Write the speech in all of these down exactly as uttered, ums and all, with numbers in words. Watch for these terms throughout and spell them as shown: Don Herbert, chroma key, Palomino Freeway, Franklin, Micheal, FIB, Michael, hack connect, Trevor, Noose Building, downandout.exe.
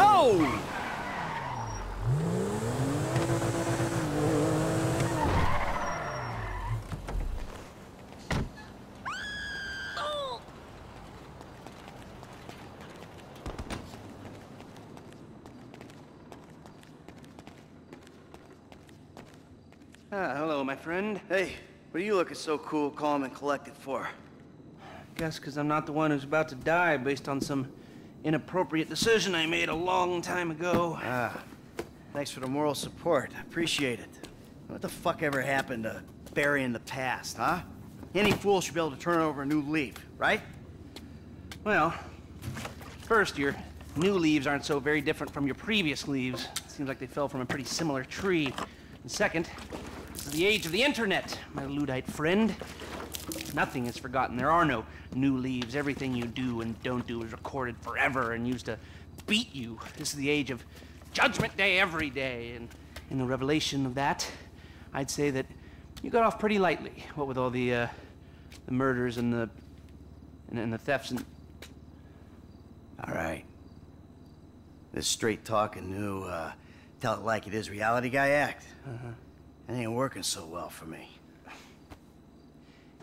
Oh! Ah, hello, my friend. Hey, what are you looking so cool, calm, and collected for? Guess because I'm not the one who's about to die based on some inappropriate decision I made a long time ago. Ah, thanks for the moral support. I appreciate it. What the fuck ever happened to burying the past, huh? Any fool should be able to turn over a new leaf, right? Well, first, your new leaves aren't so very different from your previous leaves. It seems like they fell from a pretty similar tree. And second, the age of the internet, my Luddite friend. Nothing is forgotten. There are no new leaves. Everything you do and don't do is recorded forever and used to beat you. This is the age of Judgment Day every day. And in the revelation of that, I'd say that you got off pretty lightly. What with all the, uh, the murders and the, and, and the thefts and... All right. This straight-talking new, uh, tell-it-like-it-is reality guy act. Uh-huh. It ain't working so well for me.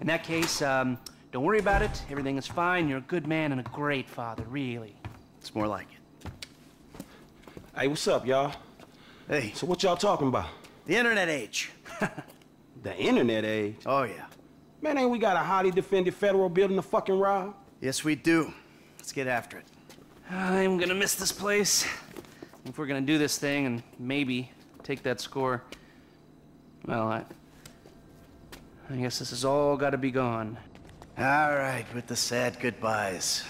In that case, um, don't worry about it. Everything is fine. You're a good man and a great father, really. It's more like it. Hey, what's up, y'all? Hey. So what y'all talking about? The internet age. The internet age? Oh, yeah. Man, ain't we got a highly defended federal building to fucking rob? Yes, we do. Let's get after it. I'm gonna miss this place. If we're gonna do this thing and maybe take that score... Well, I, I guess this has all got to be gone. All right, with the sad goodbyes.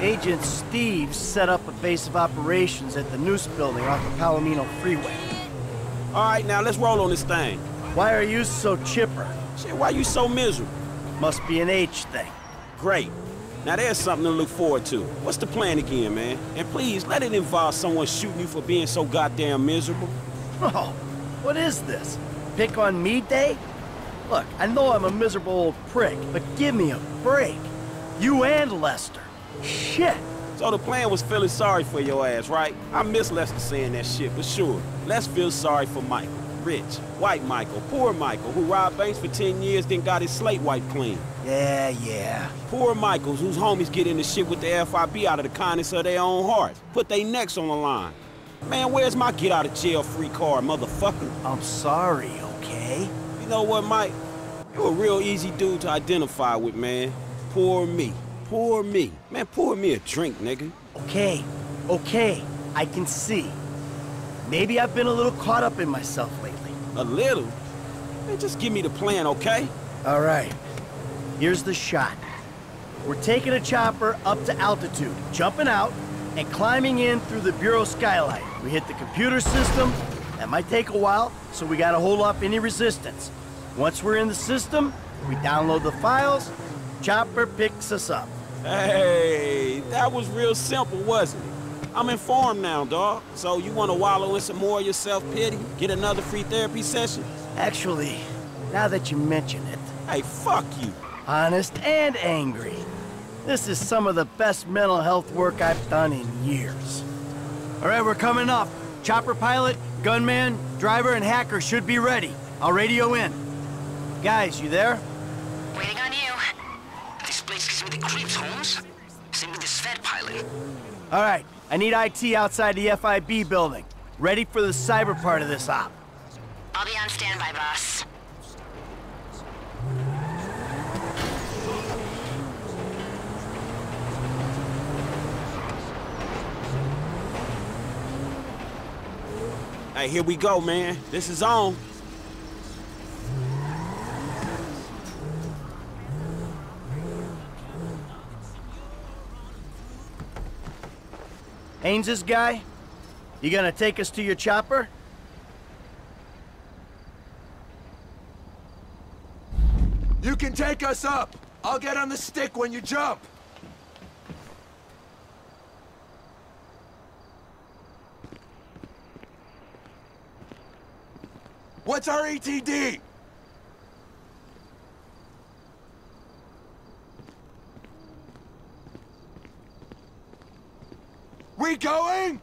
Agent Steve set up a base of operations at the Noose Building off the Palomino Freeway. All right, now let's roll on this thing. Why are you so chipper? Shit, why you so miserable? Must be an H thing. Great. Now there's something to look forward to. What's the plan again, man? And please, let it involve someone shooting you for being so goddamn miserable. Oh, what is this? Pick on me day? Look, I know I'm a miserable old prick, but give me a break. You and Lester. Shit! So the plan was feeling sorry for your ass, right? I miss Lester saying that shit, for sure. Let's feel sorry for Michael. Rich, white Michael, poor Michael, who robbed banks for ten years, then got his slate wiped clean. Yeah, yeah. Poor Michaels, whose homies get into shit with the F I B out of the kindness of their own hearts. Put their necks on the line. Man, where's my get-out-of-jail-free card, motherfucker? I'm sorry, okay? You know what, Mike? You're a real easy dude to identify with, man. Poor me. Pour me. Man, pour me a drink, nigga. Okay, okay, I can see. Maybe I've been a little caught up in myself lately. A little? Man, just give me the plan, okay? All right, here's the shot. We're taking a chopper up to altitude, jumping out, and climbing in through the Bureau skylight. We hit the computer system. That might take a while, so we gotta hold off any resistance. Once we're in the system, we download the files, chopper picks us up. Hey, that was real simple, wasn't it? I'm informed now, dawg. So you want to wallow in some more of your self-pity? Get another free therapy session? Actually, now that you mention it... Hey, fuck you. Honest and angry. This is some of the best mental health work I've done in years. All right, we're coming up. Chopper pilot, gunman, driver, and hacker should be ready. I'll radio in. Guys, you there? Waiting on you. This place gives me the creeps, Holmes. Same with this Fed pilot. All right, I need I T outside the F I B building. Ready for the cyber part of this op. I'll be on standby, boss. Hey, here we go, man. This is on. Ains, this guy? You gonna take us to your chopper? You can take us up! I'll get on the stick when you jump! What's our E T D? We going?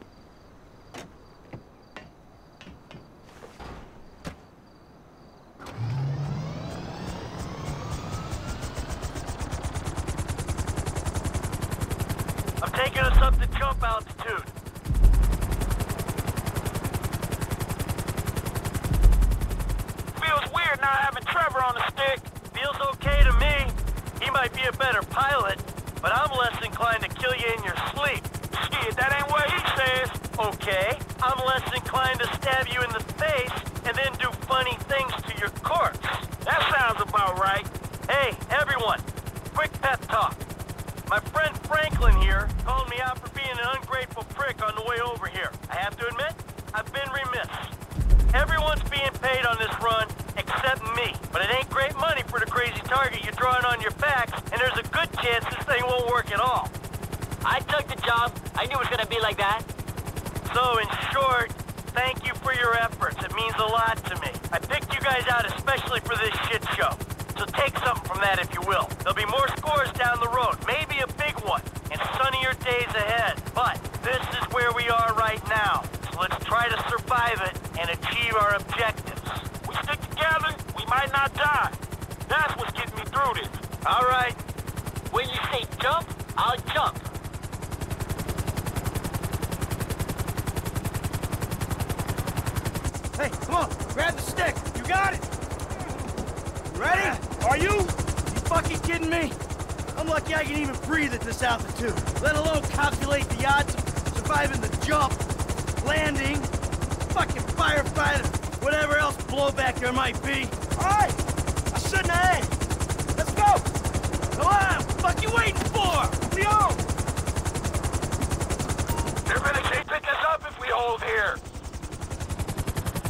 I'm taking us up to jump altitude. Feels weird not having Trevor on a stick. Feels okay to me. He might be a better pilot, but I'm less inclined to kill you in your sleep. Shit, that ain't what he says. Okay, I'm less inclined to stab you in the face and then do funny things to your corpse. That sounds about right. Hey, everyone, quick pep talk. My friend Franklin here called me out for being an ungrateful prick on the way over here. I have to admit, I've been remiss. Everyone's being paid on this run, except me. But it ain't great money for the crazy target you're drawing on your backs, and there's a good chance this thing won't work at all. I took the job. I knew it was gonna be like that. So, in short, thank you for your efforts. It means a lot to me. I picked you guys out especially for this shit show. So take something from that if you will. There'll be more scores down the road, maybe a big one, and sunnier days ahead. But this is where we are right now. So let's try to survive it and achieve our objectives. We stick together, we might not die. That's what's getting me through this. All right. When you say jump, I'll jump. Hey, come on, grab the stick. You got it. Ready? Yeah. Are you? You fucking kidding me? I'm lucky I can even breathe at this altitude, let alone calculate the odds of surviving the jump, landing, fucking firefighter, whatever else blowback there might be. All right, I shouldn't have asked. Let's go. Come on, fuck you waiting for? We on. They're gonna keep picking us up if we hold here.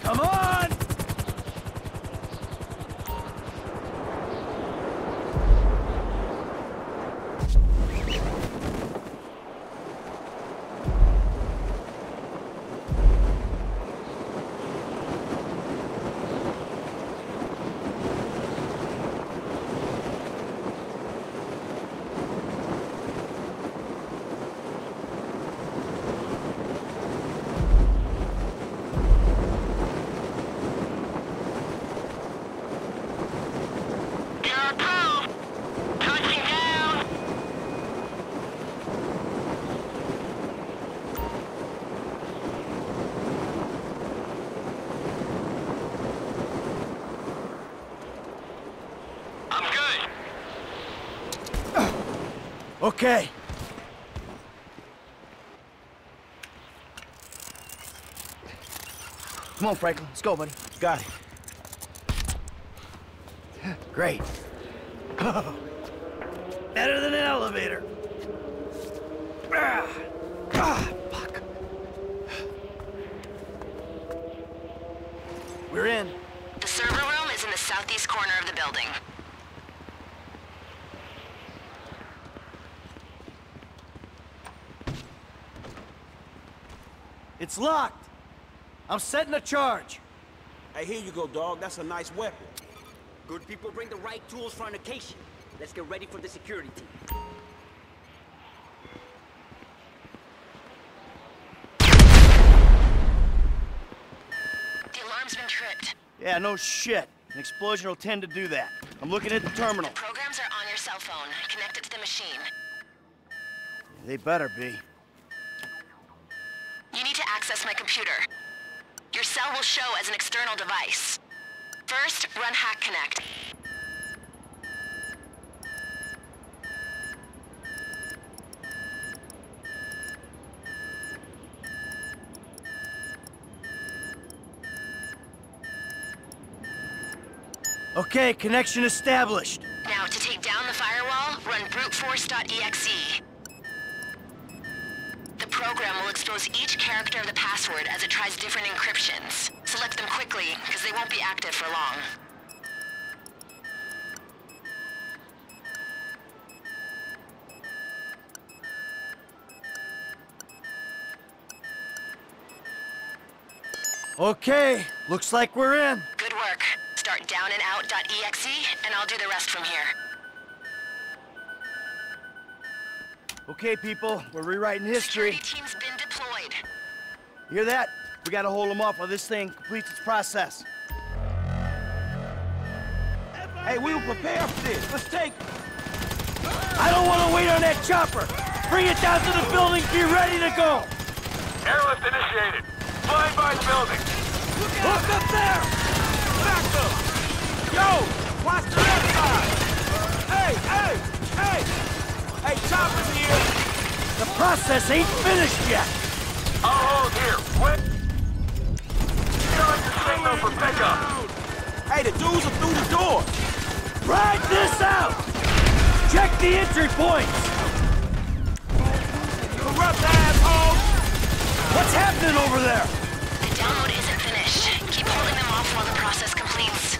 Come on. Okay. Come on, Franklin. Let's go, buddy. Got it. Great. Oh. Better than an elevator. Ah. Ah, fuck. We're in. The server room is in the southeast corner of the building. It's locked. I'm setting a charge. Hey, here you go, dog. That's a nice weapon. Good people bring the right tools for an occasion. Let's get ready for the security team. The alarm's been tripped. Yeah, no shit. An explosion will tend to do that. I'm looking at the terminal. The programs are on your cell phone, connected to the machine. They better be. Access my computer. Your cell will show as an external device. First, run hack connect. Okay, connection established. Now, to take down the firewall, run brute force dot E X E. The program will expose each character of the password as it tries different encryptions. Select them quickly, because they won't be active for long. Okay, looks like we're in. Good work. Start downandout.exe, and I'll do the rest from here. Okay, people, we're rewriting history. Security team's been deployed. Hear that? We gotta hold them off while this thing completes its process. Hey, we were prepared for this. Let's take them. I don't want to wait on that chopper. Bring it down to the building. Be ready to go. Airlift initiated. Flying by the building. Look out. Look up there. Back them. Yo, watch the left side. Hey, hey, hey. Hey, chopper's here. The process ain't finished yet. I'll hold here. Wait. Start the signal for pickup. Hey, the dudes are through the door. Ride this out. Check the entry points! Corrupt asshole! What's happening over there? The download isn't finished. Keep holding them off while the process completes.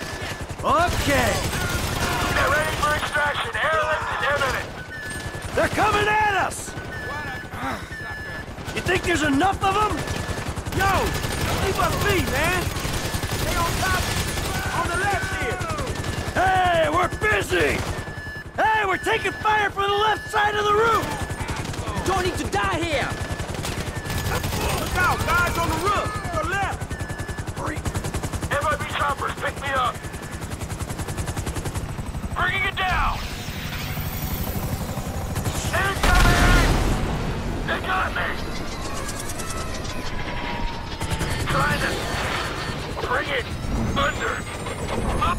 Okay! They're ready for extraction. Airlift is imminent! They're coming at us! You think there's enough of them? Yo! Leave us be, man! They on top! On the left here! Hey! We're busy! Hey, we're taking fire from the left side of the roof! Don't need to die here! Look out! Guys on the roof! To the left! Hurry! F I B choppers, pick me up! Bringing it down! Incoming! They got me! Trying to... bring it under! Up!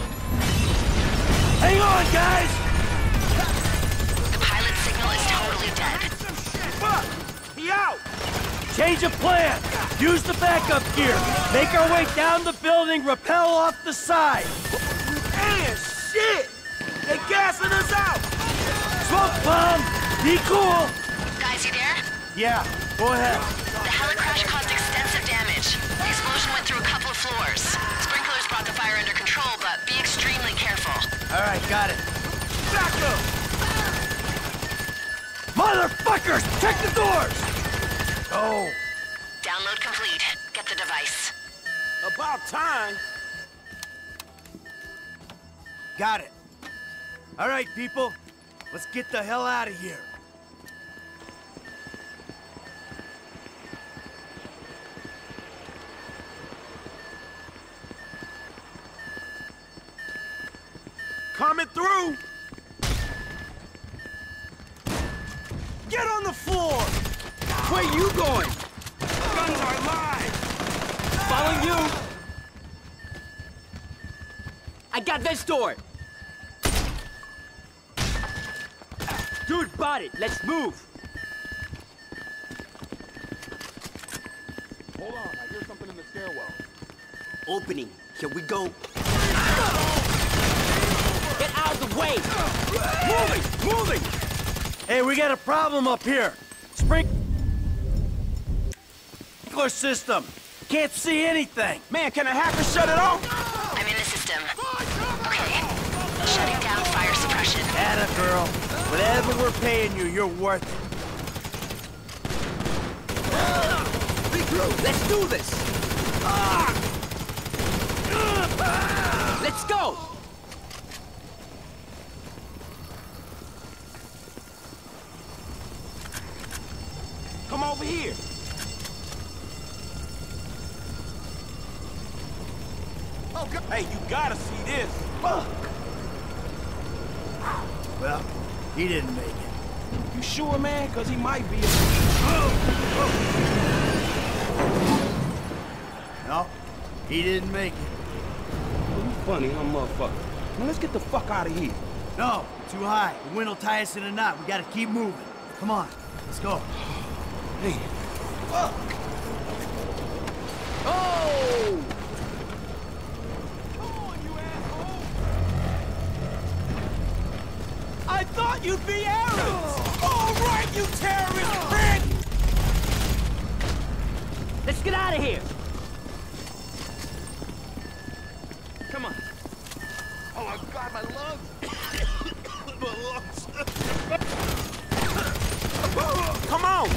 Hang on, guys! Out. Change of plan. Use the backup gear. Make our way down the building, rappel off the side. And shit! They're gassing us out! Smoke bomb! Be cool! Guys, you there? Yeah, go ahead. The helicrash caused extensive damage. The explosion went through a couple of floors. Sprinklers brought the fire under control, but be extremely careful. Alright, got it. Back up! Motherfuckers! Check the doors! Oh! Download complete. Get the device. About time! Got it. All right, people. Let's get the hell out of here. Coming through! Get on the floor! Where are you going? Guns are live! Following you! I got this door! Dude bought it! Let's move! Hold on, I hear something in the stairwell. Opening. Here we go. Get out of the way! Moving! Moving! Hey, we got a problem up here. Spring... system. Can't see anything. Man, can a hacker shut it off? I'm in the system. Okay. Shutting down fire suppression. Atta girl. Whatever we're paying you, you're worth it. Big group, let's do this. Let's go. Come over here. Hey, you gotta see this! Fuck! Well, he didn't make it. You sure, man? Because he might be a... No, he didn't make it. You funny, huh, motherfucker? Now let's get the fuck out of here. No, too high. The wind will tie us in a knot. We gotta keep moving. Come on, let's go. Hey. Fuck! Oh! I thought you'd be Arabs! All right, you terrorist bitch! Let's get out of here! Come on. Oh my god, my lungs! My lungs! Come on!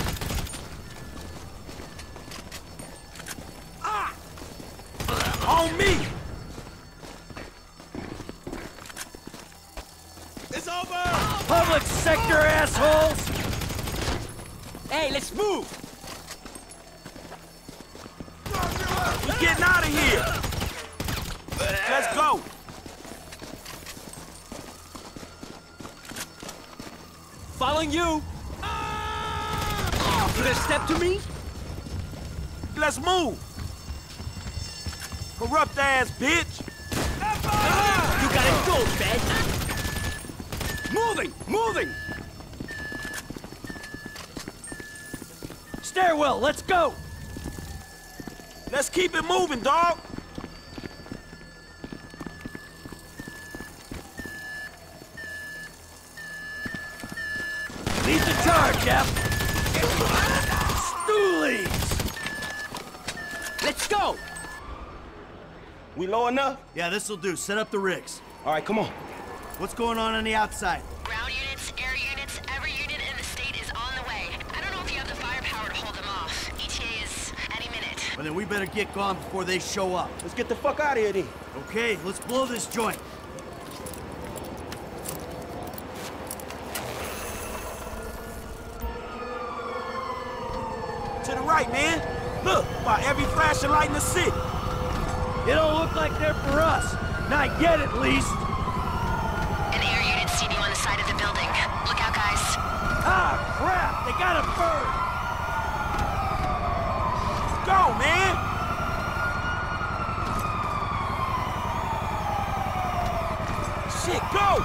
Ah! On me! Hey, let's move! We're getting out of here! Let's go! Following you! You gonna step to me? Let's move! Corrupt ass bitch! You gotta go, bitch! Moving! Moving! Stairwell, let's go! Let's keep it moving, dog. Lead the charge, Jeff! Stoolies! Let's go! We low enough? Yeah, this'll do. Set up the rigs. All right, come on. What's going on on the outside? Ground units, air units, every unit in the state is on the way. I don't know if you have the firepower to hold them off. E T A is any minute. Well, then we better get gone before they show up. Let's get the fuck out of here, then. Okay, let's blow this joint. To the right, man. Look, by every flashing light in the city. It don't look like they're for us. Not yet, at least. An air unit seen you on the side of the building. Look out, guys. Ah, crap! They got a bird! Let's go, man! Shit, go! Go!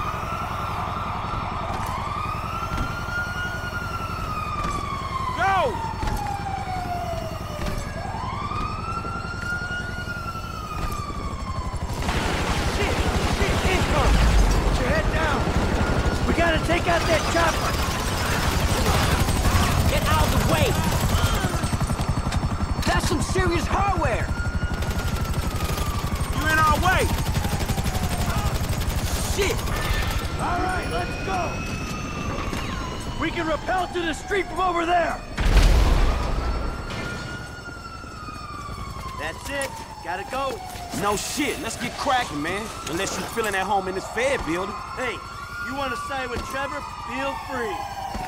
Take out that chopper! Get out of the way! That's some serious hardware! You're in our way! Shit! Alright, let's go! We can rappel to the street from over there! That's it! Gotta go! No shit, let's get cracking, man! Unless you're feeling at home in this F I B building. Hey! You want to side with Trevor? Feel free.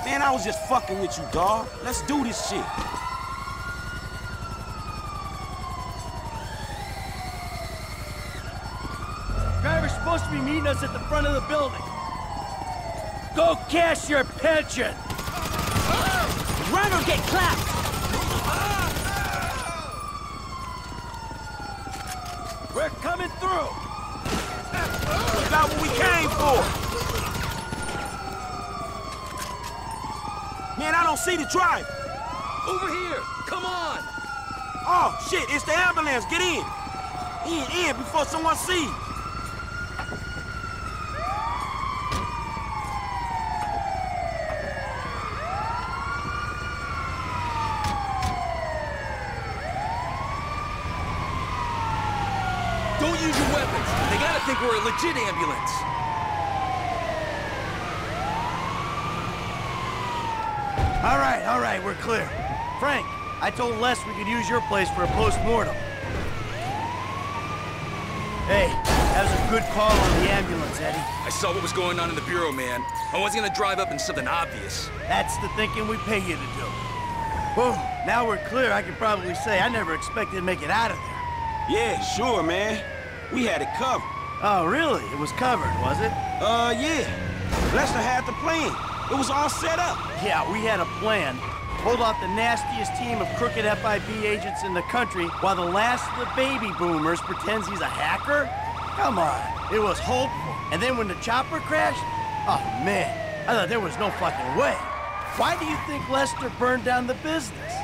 Man, I was just fucking with you, dawg. Let's do this shit. Driver's supposed to be meeting us at the front of the building. Go cash your pension. Run or get clapped. We're coming through. We got what we came for. Man, I don't see the driver. Over here, come on! Oh, shit, it's the ambulance, get in! In, in, before someone sees! Don't use your weapons! They gotta think we're a legit ambulance! All right, all right, we're clear. Frank, I told Les we could use your place for a post-mortem. Hey, that was a good call on the ambulance, Eddie. I saw what was going on in the Bureau, man. I wasn't gonna drive up in something obvious. That's the thinking we pay you to do. Well, now we're clear, I can probably say I never expected to make it out of there. Yeah, sure, man. We had it covered. Oh, really? It was covered, was it? Uh, yeah. Lester had the plan. It was all set up. Yeah, we had a plan. Hold off the nastiest team of crooked F I B agents in the country while the last of the baby boomers pretends he's a hacker? Come on, it was hopeful. And then when the chopper crashed? Oh, man, I thought there was no fucking way. Why do you think Lester burned down the business?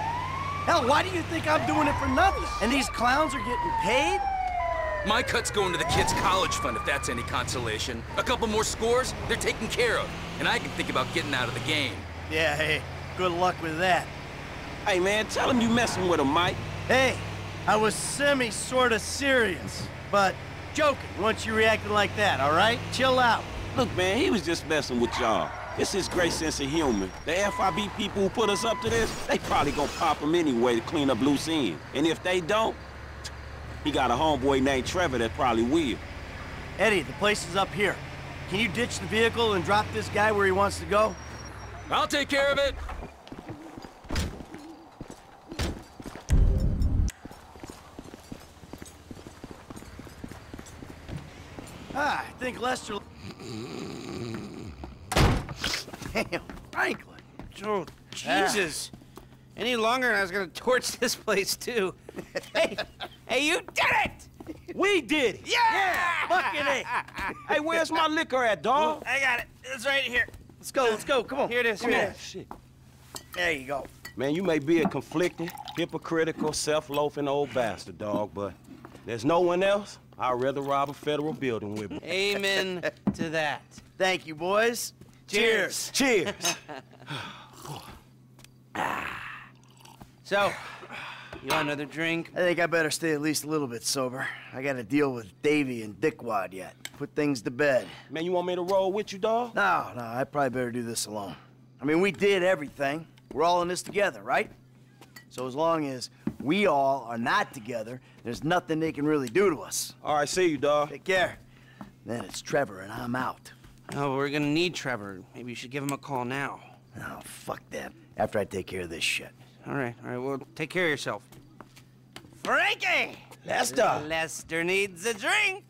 Hell, why do you think I'm doing it for nothing? And these clowns are getting paid? My cut's going to the kids' college fund, if that's any consolation. A couple more scores, they're taken care of. And I can think about getting out of the game. Yeah, hey, good luck with that. Hey, man, tell him you messing with him, Mike. Hey, I was semi-sort of serious, but joking once you reacted like that, all right? Chill out. Look, man, he was just messing with y'all. It's his great sense of humor. The F I B people who put us up to this, they probably gonna pop him anyway to clean up loose ends. And if they don't, he got a homeboy named Trevor that probably will. Eddie, the place is up here. Can you ditch the vehicle and drop this guy where he wants to go? I'll take care of it. think Lester... Damn, Franklin. Oh, Jesus. Ah. Any longer and I was gonna torch this place, too. Hey, hey, you did it! We did it! Yeah! yeah fucking it! Hey, where's my liquor at, dog? I got it. It's right here. Let's go, let's go. Come on. Here it is. Come here. It is. Shit. There you go. Man, you may be a conflicting, hypocritical, self-loafing old bastard, dog, but there's no one else I'd rather rob a federal building with me. Amen to that. Thank you, boys. Cheers. Cheers. So, you want another drink? I think I better stay at least a little bit sober. I gotta deal with Davey and Dickwad yet. Put things to bed. Man, you want me to roll with you, dog? No, no, I probably better do this alone. I mean, we did everything. We're all in this together, right? So as long as we all are not together, there's nothing they can really do to us. All right, see you, dog. Take care. Then it's Trevor and I'm out. Oh, we're gonna need Trevor. Maybe you should give him a call now. Oh, fuck that. After I take care of this shit. All right, all right, well, take care of yourself. Frankie! Lester! Lester needs a drink!